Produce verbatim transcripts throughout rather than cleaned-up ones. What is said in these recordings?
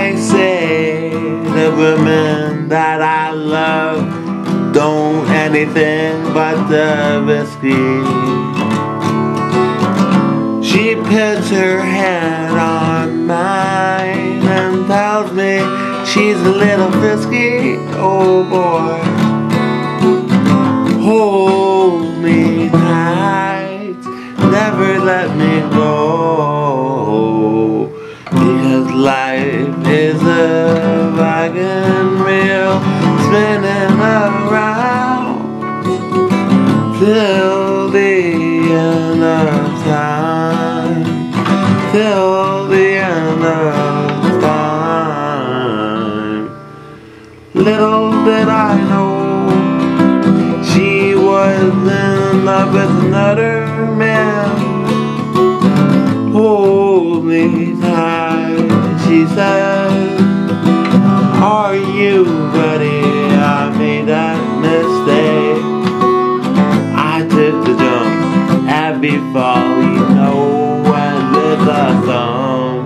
I say the women that I love don't anything but the whiskey. She puts her hand on mine and tells me she's a little frisky, oh boy. Hold me tight, never let me go, because life is a wagon wheel spinning around till the end of time, till the end of time. Little did I know she was in love with another man. Hold me tight, she said. Are you ready? I made that mistake. I took the jump, and before you know, I did the thump.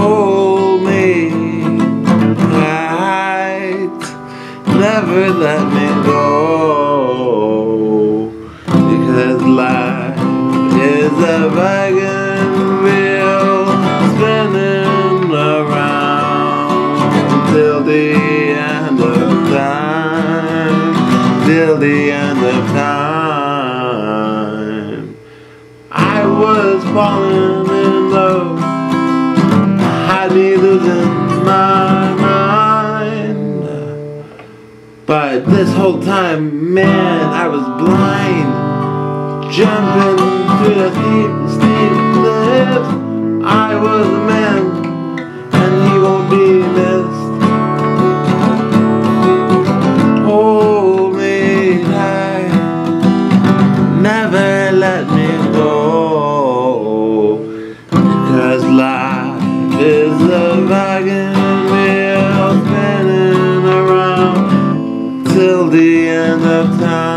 Hold me tight, never let me go, because life is a wagon wheel spinning around till the end of time, till the end of time. I was falling in love, I had me losing my mind, but this whole time, man, I was blind. Jumping through the steep, steep cliffs. I was a man, and he won't be missed. Hold me tight, never let me go, because life is a wagon wheel spinning around till the end of time.